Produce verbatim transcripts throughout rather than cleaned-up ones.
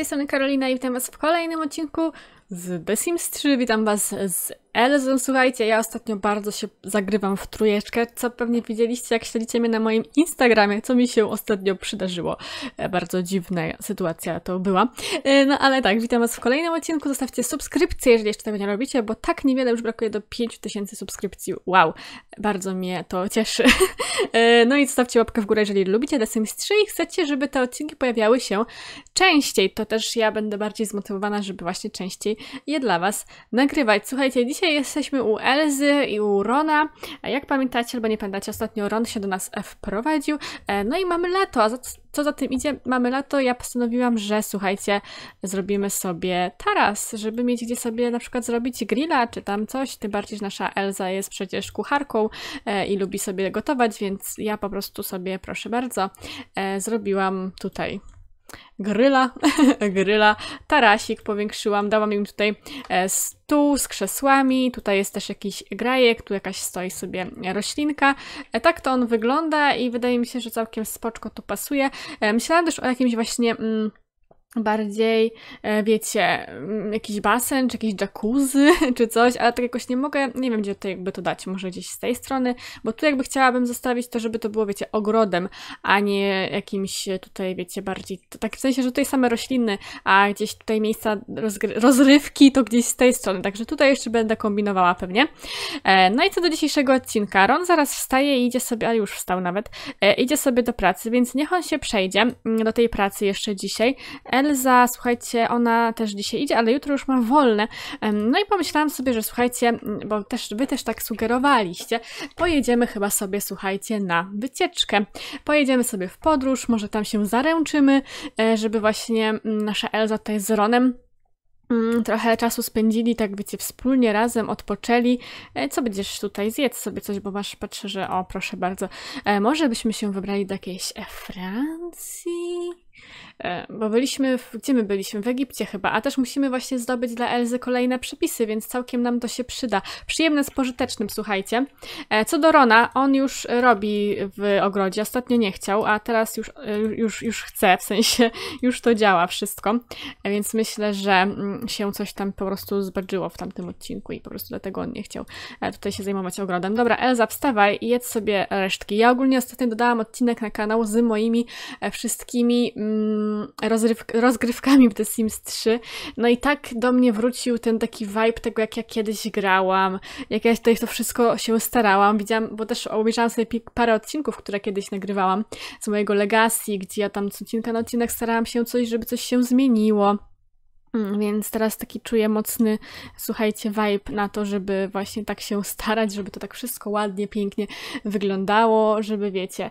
tej strony Karolina i witam was w kolejnym odcinku z The Sims trzy. Witam was z Elzą. Słuchajcie, ja ostatnio bardzo się zagrywam w trójeczkę, co pewnie widzieliście, jak śledzicie mnie na moim Instagramie, co mi się ostatnio przydarzyło. Bardzo dziwna sytuacja to była. No ale tak, witam was w kolejnym odcinku. Zostawcie subskrypcję, jeżeli jeszcze tego nie robicie, bo tak niewiele już brakuje do pięciu tysięcy subskrypcji. Wow, bardzo mnie to cieszy. No i zostawcie łapkę w górę, jeżeli lubicie The Sims trzy i chcecie, żeby te odcinki pojawiały się częściej. To też ja będę bardziej zmotywowana, żeby właśnie częściej je dla was nagrywać. Słuchajcie, dzisiaj Dzisiaj jesteśmy u Elzy i u Rona. Jak pamiętacie albo nie pamiętacie, ostatnio Ron się do nas wprowadził. No i mamy lato, a co za tym idzie, mamy lato. Ja postanowiłam, że słuchajcie, zrobimy sobie taras, żeby mieć gdzie sobie na przykład zrobić grilla czy tam coś. Tym bardziej, że nasza Elza jest przecież kucharką i lubi sobie gotować, więc ja po prostu sobie, proszę bardzo, zrobiłam tutaj Gryla, gryla, tarasik powiększyłam, dałam im tutaj stół z krzesłami, tutaj jest też jakiś grajek, tu jakaś stoi sobie roślinka. Tak to on wygląda i wydaje mi się, że całkiem spoczko tu pasuje. Myślałam też o jakimś właśnie mm, bardziej, wiecie, jakiś basen, czy jakieś jacuzzi, czy coś, ale tak jakoś nie mogę, nie wiem, gdzie to jakby to dać, może gdzieś z tej strony, bo tu jakby chciałabym zostawić to, żeby to było, wiecie, ogrodem, a nie jakimś tutaj, wiecie, bardziej, tak w sensie, że tutaj same rośliny, a gdzieś tutaj miejsca rozrywki to gdzieś z tej strony, także tutaj jeszcze będę kombinowała pewnie. No i co do dzisiejszego odcinka, Ron zaraz wstaje i idzie sobie, a już wstał nawet, idzie sobie do pracy, więc niech on się przejdzie do tej pracy jeszcze dzisiaj. Elza, słuchajcie, ona też dzisiaj idzie, ale jutro już ma wolne. No i pomyślałam sobie, że słuchajcie, bo też wy też tak sugerowaliście, pojedziemy chyba sobie, słuchajcie, na wycieczkę. Pojedziemy sobie w podróż, może tam się zaręczymy, żeby właśnie nasza Elza tutaj z Ronem trochę czasu spędzili, tak wiecie, wspólnie, razem, odpoczęli. Co będziesz tutaj? Zjedz sobie coś, bo masz, patrzę, że o, proszę bardzo. Może byśmy się wybrali do jakiejś Francji? Bo byliśmy, w, gdzie my byliśmy? W Egipcie chyba, a też musimy właśnie zdobyć dla Elzy kolejne przepisy, więc całkiem nam to się przyda. Przyjemne z pożytecznym, słuchajcie. Co do Rona, on już robi w ogrodzie, ostatnio nie chciał, a teraz już, już, już chce, w sensie już to działa wszystko, więc myślę, że się coś tam po prostu zbadżyło w tamtym odcinku i po prostu dlatego on nie chciał tutaj się zajmować ogrodem. Dobra, Elza, wstawaj i jedz sobie resztki. Ja ogólnie ostatnio dodałam odcinek na kanał z moimi wszystkimi rozgrywkami w The Sims trzy. No i tak do mnie wrócił ten taki vibe tego, jak ja kiedyś grałam, jak ja tutaj to wszystko się starałam. Widziałam, bo też obejrzałam sobie parę odcinków, które kiedyś nagrywałam z mojego Legacy, gdzie ja tam z odcinka na odcinek starałam się coś, żeby coś się zmieniło. Więc teraz taki czuję mocny, słuchajcie, vibe na to, żeby właśnie tak się starać, żeby to tak wszystko ładnie, pięknie wyglądało, żeby wiecie,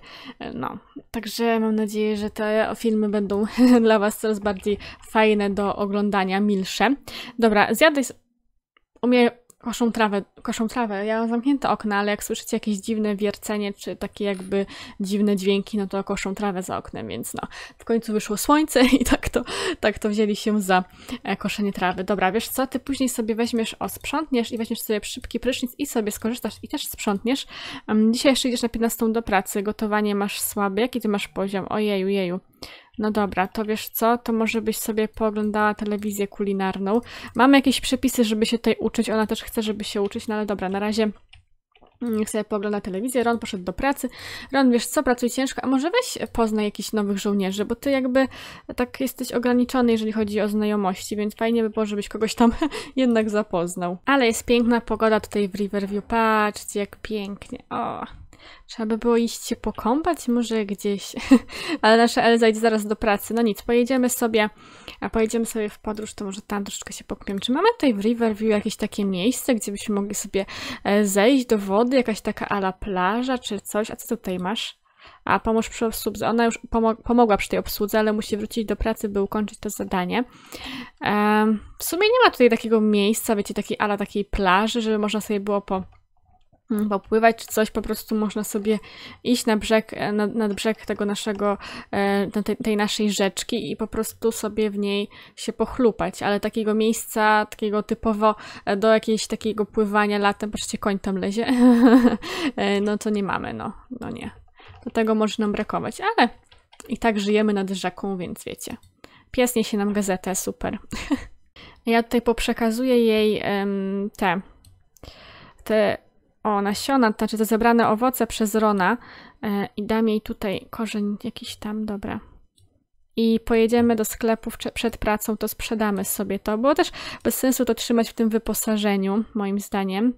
no. Także mam nadzieję, że te filmy będą dla was coraz bardziej fajne do oglądania, milsze. Dobra, zjadę u mnie koszą trawę, koszą trawę, ja mam zamknięte okna, ale jak słyszycie jakieś dziwne wiercenie, czy takie jakby dziwne dźwięki, no to koszą trawę za oknem, więc no, w końcu wyszło słońce i tak to, tak to wzięli się za koszenie trawy. Dobra, wiesz co, ty później sobie weźmiesz, o, sprzątniesz i weźmiesz sobie szybki prysznic i sobie skorzystasz i też sprzątniesz. Dzisiaj jeszcze idziesz na piętnastą do pracy, gotowanie masz słabe, jaki ty masz poziom? Ojeju, jeju. No dobra, to wiesz co, to może byś sobie pooglądała telewizję kulinarną. Mamy jakieś przepisy, żeby się tutaj uczyć, ona też chce, żeby się uczyć, no ale dobra, na razie niech sobie poogląda telewizję. Ron poszedł do pracy. Ron, wiesz co, pracuj ciężko, a może weź poznaj jakichś nowych żołnierzy, bo ty jakby tak jesteś ograniczony, jeżeli chodzi o znajomości, więc fajnie by było, żebyś kogoś tam jednak zapoznał. Ale jest piękna pogoda tutaj w Riverview, patrzcie jak pięknie, o. Trzeba by było iść się pokąpać może gdzieś, ale nasza Elza idzie zaraz do pracy. No nic, pojedziemy sobie, a pojedziemy sobie w podróż, to może tam troszeczkę się pokąpiemy. Czy mamy tutaj w Riverview jakieś takie miejsce, gdzie byśmy mogli sobie zejść do wody, jakaś taka à la plaża czy coś? A co tutaj masz? A pomóż przy obsłudze. Ona już pomog pomogła przy tej obsłudze, ale musi wrócić do pracy, by ukończyć to zadanie. Ehm, w sumie nie ma tutaj takiego miejsca, wiecie, takiej à la takiej plaży, żeby można sobie było po... popływać czy coś, po prostu można sobie iść na brzeg, nad, nad brzeg tego naszego, tej, tej naszej rzeczki i po prostu sobie w niej się pochlupać, ale takiego miejsca, takiego typowo do jakiegoś takiego pływania latem, patrzcie, koń tam lezie, no to nie mamy, no, no nie. Do tego może nam brakować, ale i tak żyjemy nad rzeką, więc wiecie. Pies niesie nam gazetę, super. Ja tutaj poprzekazuję jej um, te, te o, nasiona, znaczy te zebrane owoce przez Rona e, i dam jej tutaj korzeń jakiś tam, dobra. I pojedziemy do sklepów przed pracą, to sprzedamy sobie to. Było też bez sensu to trzymać w tym wyposażeniu, moim zdaniem.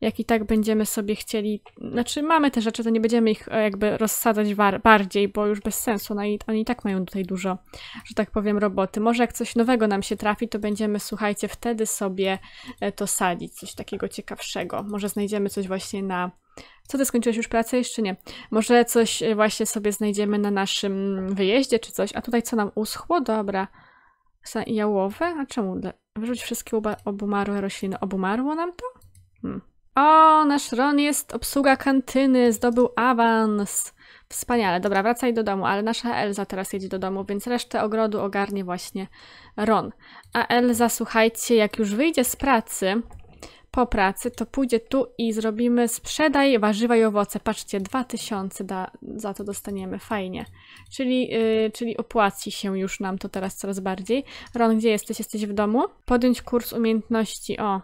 Jak i tak będziemy sobie chcieli... Znaczy mamy te rzeczy, to nie będziemy ich jakby rozsadzać bardziej, bo już bez sensu. No i oni i tak mają tutaj dużo, że tak powiem, roboty. Może jak coś nowego nam się trafi, to będziemy, słuchajcie, wtedy sobie to sadzić. Coś takiego ciekawszego. Może znajdziemy coś właśnie na... Co, ty skończyłeś już pracę? Jeszcze nie. Może coś właśnie sobie znajdziemy na naszym wyjeździe czy coś. A tutaj co nam uschło? Dobra. Jałowe? A czemu? Wyrzuć wszystkie obumarłe rośliny. Obumarło nam to? Hmm. O, nasz Ron jest obsługa kantyny, zdobył awans. Wspaniale. Dobra, wracaj do domu, ale nasza Elza teraz jedzie do domu, więc resztę ogrodu ogarnie właśnie Ron. A Elza, słuchajcie, jak już wyjdzie z pracy, po pracy, to pójdzie tu i zrobimy sprzedaj warzywa i owoce. Patrzcie, dwa tysiące da, za to dostaniemy. Fajnie. Czyli, yy, czyli opłaci się już nam to teraz coraz bardziej. Ron, gdzie jesteś? Jesteś w domu? Podjąć kurs umiejętności. O,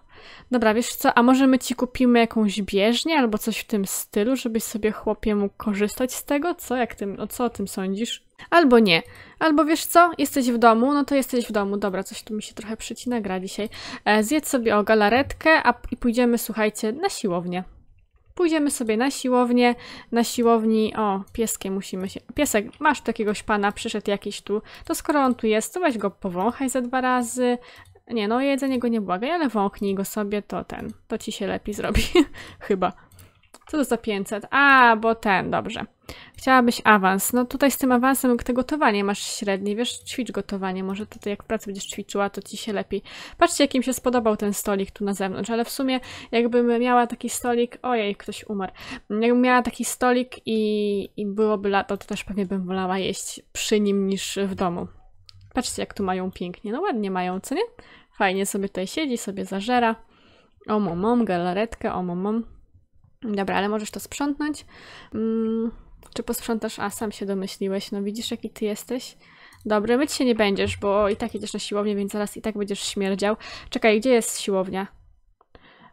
dobra, wiesz co? A może my ci kupimy jakąś bieżnię albo coś w tym stylu, żebyś sobie, chłopie, mógł korzystać z tego? Co? Jak tym, o co o tym sądzisz? Albo nie. Albo wiesz co? Jesteś w domu, no to jesteś w domu. Dobra, coś tu mi się trochę przycina, gra dzisiaj. E, zjedz sobie o galaretkę a, i pójdziemy, słuchajcie, na siłownię. Pójdziemy sobie na siłownię. Na siłowni, o, pieskiem musimy się... Piesek, masz takiegoś pana, przyszedł jakiś tu. To skoro on tu jest, to weź go powąchaj za dwa razy. Nie, no jedzenie go nie błagaj, ale wąchnij go sobie, to ten, to ci się lepiej zrobi. Chyba. Co to za pięćset? A, bo ten, dobrze. Chciałabyś awans. No tutaj z tym awansem to gotowanie masz średni, wiesz, ćwicz gotowanie. Może to ty jak w pracy będziesz ćwiczyła, to ci się lepiej. Patrzcie, jakim się spodobał ten stolik tu na zewnątrz, ale w sumie jakbym miała taki stolik... Ojej, ktoś umarł. Jakbym miała taki stolik i, i byłoby lato, to też pewnie bym wolała jeść przy nim niż w domu. Patrzcie, jak tu mają pięknie. No ładnie mają, co nie? Fajnie sobie tutaj siedzi, sobie zażera. O mom, mom galaretkę, o mom, mom. Dobra, ale możesz to sprzątnąć. Mm, czy posprzątasz? A, sam się domyśliłeś. No widzisz, jaki ty jesteś. Dobry, myć się nie będziesz, bo i tak jedziesz na siłownię, więc zaraz i tak będziesz śmierdział. Czekaj, gdzie jest siłownia?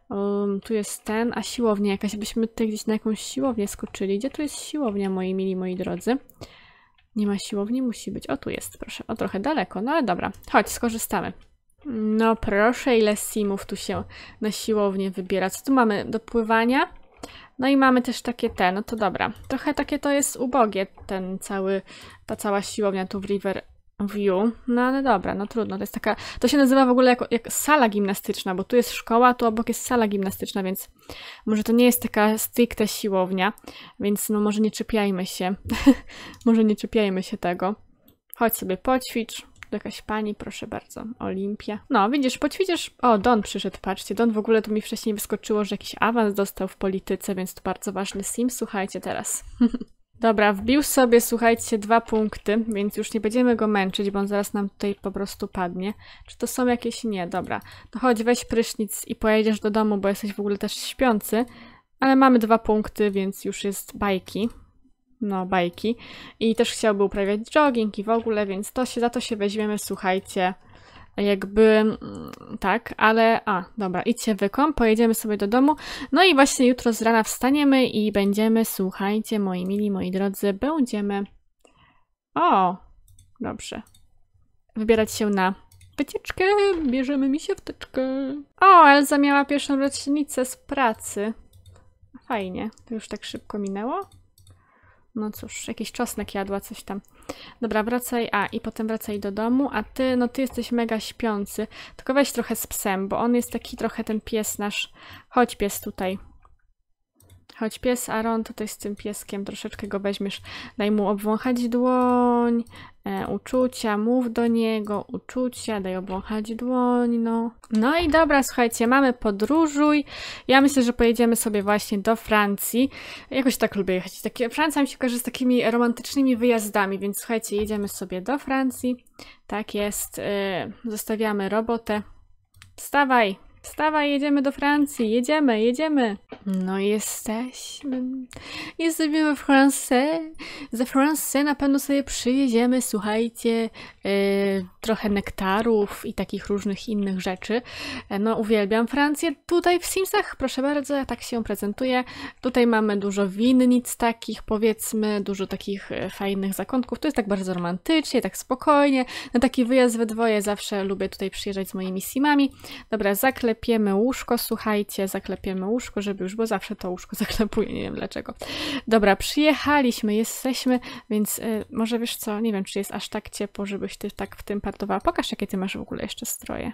Um, tu jest ten, a siłownia jakaś. Byśmy tutaj gdzieś na jakąś siłownię skoczyli. Gdzie tu jest siłownia, moi mili, moi drodzy? Nie ma siłowni? Musi być. O, tu jest, proszę. O, trochę daleko, no ale dobra. Chodź, skorzystamy. No proszę, ile simów tu się na siłownię wybiera. Co tu mamy? Do pływania? No i mamy też takie te, no to dobra. Trochę takie to jest ubogie, ten cały, ta cała siłownia tu w Riverview. No ale dobra, no trudno, to jest taka, to się nazywa w ogóle jako, jak sala gimnastyczna, bo tu jest szkoła, tu obok jest sala gimnastyczna, więc może to nie jest taka stricte siłownia, więc no może nie czepiajmy się, może nie czepiajmy się tego. Chodź sobie poćwicz. Jakaś pani, proszę bardzo, Olimpia. No, widzisz, poćwiczysz... O, Don przyszedł, patrzcie. Don w ogóle tu mi wcześniej wyskoczyło, że jakiś awans dostał w polityce, więc to bardzo ważny sim. Słuchajcie teraz. Dobra, wbił sobie, słuchajcie, dwa punkty, więc już nie będziemy go męczyć, bo on zaraz nam tutaj po prostu padnie. Czy to są jakieś? Nie, dobra. No chodź, weź prysznic i pojedziesz do domu, bo jesteś w ogóle też śpiący. Ale mamy dwa punkty, więc już jest bajki. No, bajki. I też chciałby uprawiać jogging i w ogóle, więc to się, za to się weźmiemy, słuchajcie, jakby tak, ale a, dobra, idźcie wykąp, pojedziemy sobie do domu, no i właśnie jutro z rana wstaniemy i będziemy, słuchajcie, moi mili, moi drodzy, będziemy, o, dobrze, wybierać się na wycieczkę, bierzemy mi się wtyczkę. O, Elza miała pierwszą rocznicę z pracy. Fajnie, to już tak szybko minęło. No cóż, jakiś czosnek jadła, coś tam. Dobra, wracaj, a i potem wracaj do domu, a ty, no ty jesteś mega śpiący. Tylko weź trochę z psem, bo on jest taki trochę ten pies nasz. Chodź pies tutaj. Chodź pies, a Ron tutaj z tym pieskiem troszeczkę go weźmiesz. Daj mu obwąchać dłoń, e, uczucia, mów do niego, uczucia, daj obwąchać dłoń, no. No i dobra, słuchajcie, mamy podróżuj. Ja myślę, że pojedziemy sobie właśnie do Francji. Jakoś tak lubię jechać. Takie, Francja mi się kojarzy z takimi romantycznymi wyjazdami, więc słuchajcie, jedziemy sobie do Francji. Tak jest, yy, zostawiamy robotę. Wstawaj, Wstawaj, jedziemy do Francji, jedziemy, jedziemy. No jesteśmy. Jesteśmy w Francji. Ze Francji na pewno sobie przywieziemy, słuchajcie, yy, trochę nektarów i takich różnych innych rzeczy. No uwielbiam Francję. Tutaj w Simsach, proszę bardzo, ja tak się prezentuję. Tutaj mamy dużo winnic takich, powiedzmy, dużo takich fajnych zakątków. To jest tak bardzo romantycznie, tak spokojnie. Na taki wyjazd we dwoje zawsze lubię tutaj przyjeżdżać z moimi simami. Dobra, zaklejmy. Zaklepiemy łóżko, słuchajcie, zaklepiemy łóżko, żeby już, bo zawsze to łóżko zaklepuję, nie wiem dlaczego. Dobra, przyjechaliśmy, jesteśmy, więc y, może wiesz co, nie wiem, czy jest aż tak ciepło, żebyś ty tak w tym partowała. Pokaż, jakie ty masz w ogóle jeszcze stroje.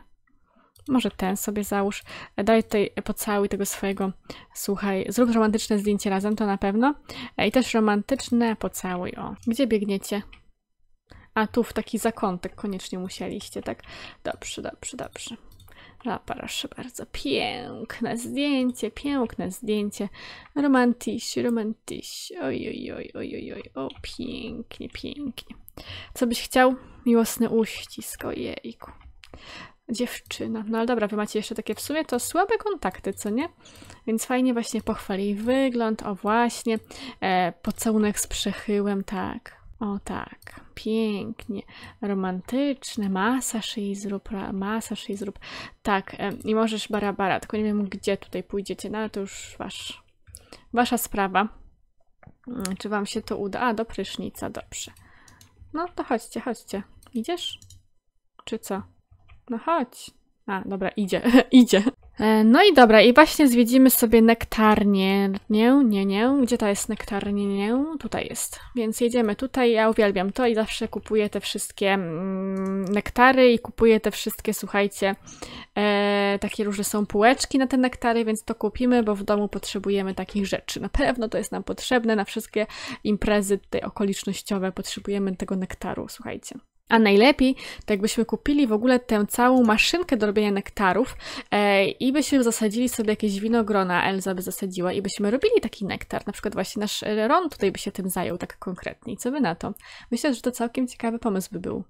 Może ten sobie załóż. Daj tutaj, pocałuj tego swojego, słuchaj, zrób romantyczne zdjęcie razem, to na pewno. I też romantyczne pocałuj, o. Gdzie biegniecie? A tu w taki zakątek koniecznie musieliście, tak? Dobrze, dobrze, dobrze. A, proszę bardzo, piękne zdjęcie, piękne zdjęcie. Romantyś, romantyś. Oj, oj, oj, oj, oj, o, pięknie, pięknie. Co byś chciał? Miłosny uścisk, ojejku. Dziewczyna. No ale dobra, wy macie jeszcze takie w sumie to słabe kontakty, co nie? Więc fajnie właśnie pochwali wygląd, o właśnie. E, pocałunek z przechyłem, tak. O tak, pięknie, romantyczne, masaż i zrób, masaż i zrób, tak, i możesz barabara, tylko nie wiem, gdzie tutaj pójdziecie, no ale to już wasz, wasza sprawa, czy wam się to uda, a do prysznica, dobrze, no to chodźcie, chodźcie, idziesz, czy co, no chodź, a dobra, idzie, idzie. No i dobra, i właśnie zwiedzimy sobie nektarnię, nie, nie, nie, gdzie ta jest nektarnię, nie, tutaj jest, więc jedziemy tutaj, ja uwielbiam to i zawsze kupuję te wszystkie mm, nektary i kupuję te wszystkie, słuchajcie, e, takie różne są półeczki na te nektary, więc to kupimy, bo w domu potrzebujemy takich rzeczy, na pewno to jest nam potrzebne, na wszystkie imprezy te okolicznościowe potrzebujemy tego nektaru, słuchajcie. A najlepiej to jakbyśmy kupili w ogóle tę całą maszynkę do robienia nektarów e, i byśmy zasadzili sobie jakieś winogrona, Elza by zasadziła i byśmy robili taki nektar. Na przykład właśnie nasz Ron tutaj by się tym zajął tak konkretnie. I co by na to? Myślę, że to całkiem ciekawy pomysł by był.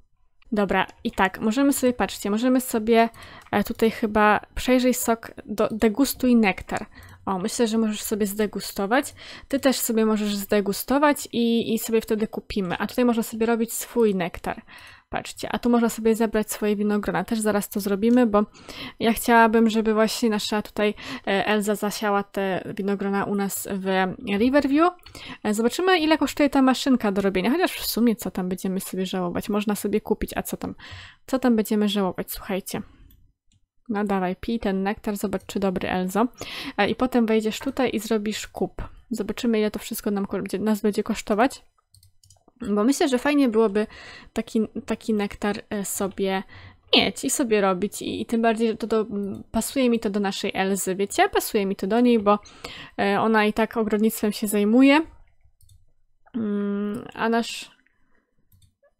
Dobra, i tak, możemy sobie, patrzcie, możemy sobie e, tutaj chyba przejrzeć sok, do, degustuj nektar. O, myślę, że możesz sobie zdegustować. Ty też sobie możesz zdegustować i, i sobie wtedy kupimy. A tutaj można sobie robić swój nektar. Patrzcie, a tu można sobie zebrać swoje winogrona. Też zaraz to zrobimy, bo ja chciałabym, żeby właśnie nasza tutaj Elza zasiała te winogrona u nas w Riverview. Zobaczymy, ile kosztuje ta maszynka do robienia. Chociaż w sumie co tam będziemy sobie żałować. Można sobie kupić, a co tam? Co tam będziemy żałować? Słuchajcie. No dawaj, pij ten nektar, zobacz, czy dobry, Elzo. I potem wejdziesz tutaj i zrobisz kup. Zobaczymy, ile to wszystko nam, nas będzie kosztować. Bo myślę, że fajnie byłoby taki, taki nektar sobie mieć i sobie robić. I, i tym bardziej, że to do, pasuje mi to do naszej Elzy, wiecie? Pasuje mi to do niej, bo ona i tak ogrodnictwem się zajmuje. A nasz...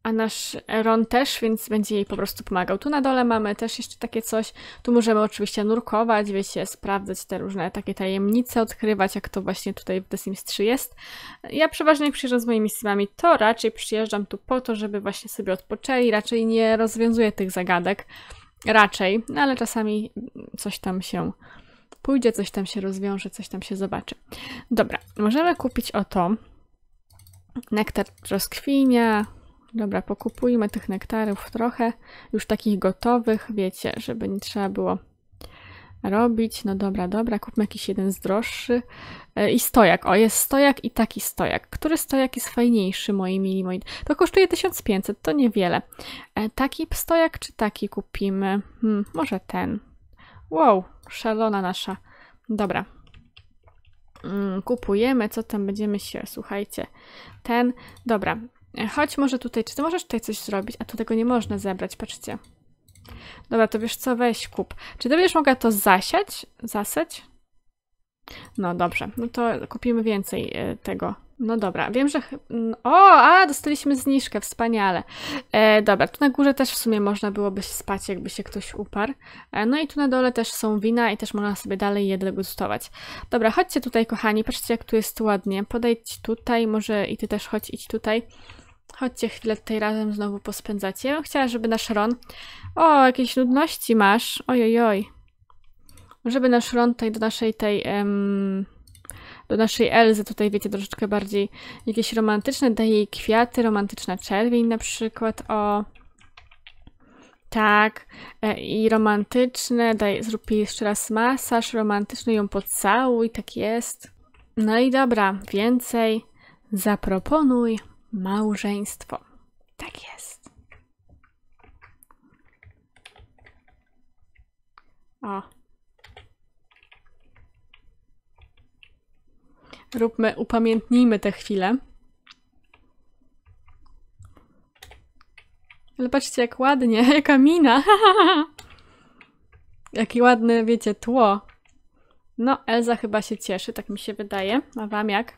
A nasz Ron też, więc będzie jej po prostu pomagał. Tu na dole mamy też jeszcze takie coś. Tu możemy oczywiście nurkować, wiecie, sprawdzać te różne takie tajemnice, odkrywać, jak to właśnie tutaj w The Sims trzy jest. Ja przeważnie, jak przyjeżdżam z moimi simami, to raczej przyjeżdżam tu po to, żeby właśnie sobie odpoczęli. Raczej nie rozwiązuję tych zagadek. Raczej, no ale czasami coś tam się pójdzie, coś tam się rozwiąże, coś tam się zobaczy. Dobra, możemy kupić oto nektar rozkwinia. Dobra, pokupujmy tych nektarów trochę, już takich gotowych, wiecie, żeby nie trzeba było robić. No dobra, dobra, kupmy jakiś jeden z droższy. I stojak, o jest stojak i taki stojak. Który stojak jest fajniejszy, moi mili? Moi... To kosztuje tysiąc pięćset, to niewiele. Taki stojak czy taki kupimy? Hmm, może ten. Wow, szalona nasza. Dobra. Kupujemy, co tam będziemy się, słuchajcie, ten, dobra. Chodź może tutaj, czy ty możesz tutaj coś zrobić? A tu tego nie można zebrać, patrzcie. Dobra, to wiesz co, weź kup. Czy ty będziesz mogła to zasiać? Zasać? No dobrze, no to kupimy więcej tego. No dobra, wiem, że... O, a, dostaliśmy zniżkę, wspaniale. E, dobra, tu na górze też w sumie można byłoby spać, jakby się ktoś uparł. E, no i tu na dole też są wina i też można sobie dalej je degustować. Dobra, chodźcie tutaj, kochani, patrzcie, jak tu jest ładnie. Podejdź tutaj, może i ty też chodź, idź tutaj. Chodźcie chwilę tutaj razem znowu pospędzacie. Ja bym chciała, żeby nasz Ron... O, jakieś nudności masz. Ojojoj. żeby nasz ląd tutaj do naszej tej... Em, do naszej Elzy tutaj, wiecie, troszeczkę bardziej jakieś romantyczne, daje jej kwiaty, romantyczna czerwień na przykład, o... Tak, i romantyczne, daj, zrób jej jeszcze raz masaż romantyczny, ją pocałuj, tak jest. No i dobra, więcej. Zaproponuj małżeństwo. Tak jest. O. Róbmy, upamiętnijmy tę chwilę. Ale patrzcie, jak ładnie, jaka mina. Jakie ładne, wiecie, tło. No, Elza chyba się cieszy, tak mi się wydaje. A wam jak?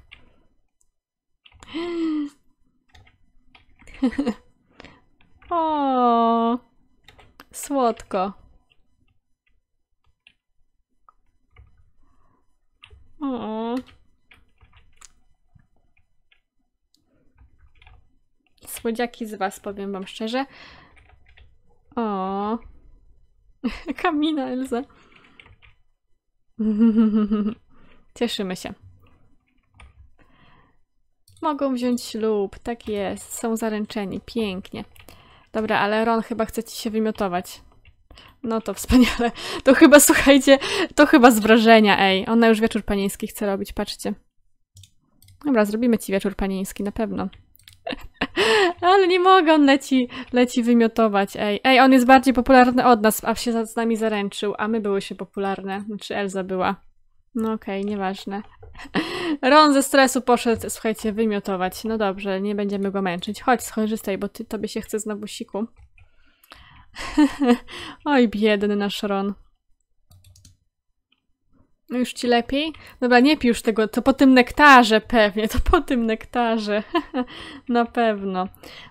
O, słodko. O. Słodziaki z was, powiem wam szczerze. O, jaka mina, Elza. Cieszymy się. Mogą wziąć ślub, tak jest. Są zaręczeni, pięknie. Dobra, ale Ron chyba chce ci się wymiotować. No to wspaniale. To chyba, słuchajcie, to chyba z wrażenia, ej. Ona już wieczór panieński chce robić, patrzcie. Dobra, zrobimy ci wieczór panieński, na pewno. Ale nie mogę, on leci, leci wymiotować, ej. Ej, on jest bardziej popularny od nas, a się z nami zaręczył, a my były się popularne. Znaczy Elza była. No okej, okay, nieważne. Ron ze stresu poszedł, słuchajcie, wymiotować. No dobrze, nie będziemy go męczyć. Chodź, skorzystaj, bo ty, tobie się chce znowu siku. Oj, biedny nasz Ron. No już ci lepiej? Dobra, nie pij już tego, to po tym nektarze pewnie, to po tym nektarze. Na pewno.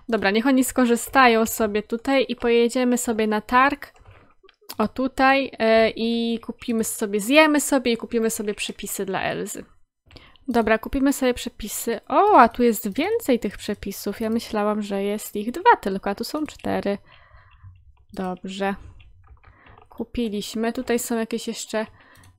Dobra, niech oni skorzystają sobie tutaj i pojedziemy sobie na targ. O tutaj yy, i kupimy sobie, zjemy sobie i kupimy sobie przepisy dla Elzy. Dobra, kupimy sobie przepisy. O, a tu jest więcej tych przepisów. Ja myślałam, że jest ich dwa tylko, a tu są cztery. Dobrze. Kupiliśmy. Tutaj są jakieś jeszcze...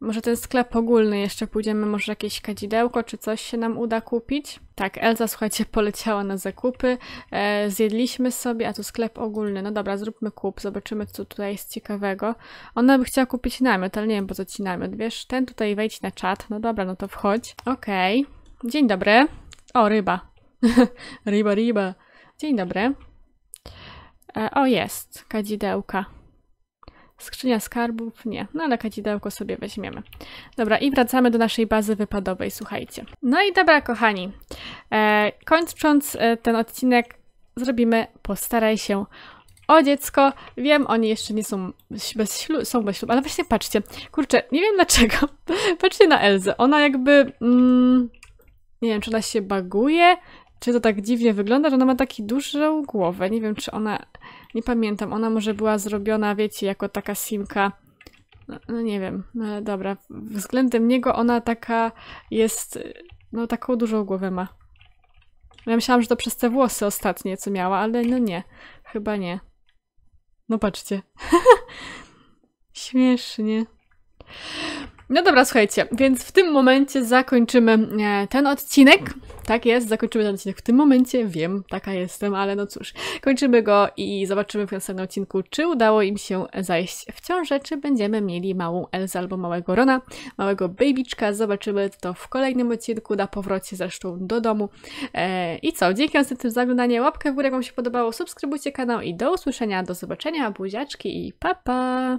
Może ten sklep ogólny jeszcze pójdziemy, może jakieś kadzidełko czy coś się nam uda kupić. Tak, Elza, słuchajcie, poleciała na zakupy, e, zjedliśmy sobie, a tu sklep ogólny. No dobra, zróbmy kup, zobaczymy co tutaj jest ciekawego. Ona by chciała kupić namiot, ale nie wiem po co ci namiot, wiesz, ten tutaj wejdź na czat, no dobra, no to wchodź. Okej, okay. Dzień dobry. O, ryba. Ryba, ryba. Dzień dobry. E, o, jest, kadzidełka. Skrzynia skarbów? Nie. No ale kadzidełko sobie weźmiemy. Dobra, i wracamy do naszej bazy wypadowej, słuchajcie. No i dobra, kochani. E, kończąc e, ten odcinek, zrobimy postaraj się o dziecko. Wiem, oni jeszcze nie są bez ślubu, są bez ślubu, ale właśnie patrzcie. Kurczę, nie wiem dlaczego. Patrzcie na Elzę. Ona jakby... Mm, nie wiem, czy ona się baguje, czy to tak dziwnie wygląda, że ona ma taki dużą głowę. Nie wiem, czy ona... Nie pamiętam, ona może była zrobiona, wiecie, jako taka simka, no, no nie wiem, no ale dobra, względem niego ona taka jest, no taką dużą głowę ma. Ja myślałam, że to przez te włosy ostatnie, co miała, ale no nie, chyba nie. No patrzcie. Śmiesznie. No dobra, słuchajcie, więc w tym momencie zakończymy ten odcinek. Tak jest, zakończymy ten odcinek w tym momencie, wiem, taka jestem, ale no cóż. Kończymy go i zobaczymy w następnym odcinku, czy udało im się zajść w ciążę, czy będziemy mieli małą Elzę albo małego Rona, małego babyćka. Zobaczymy to w kolejnym odcinku, na powrocie zresztą do domu. Eee, I co, dzięki następnym za oglądanie, łapkę w górę, jak wam się podobało, subskrybujcie kanał i do usłyszenia, do zobaczenia, buziaczki i pa pa!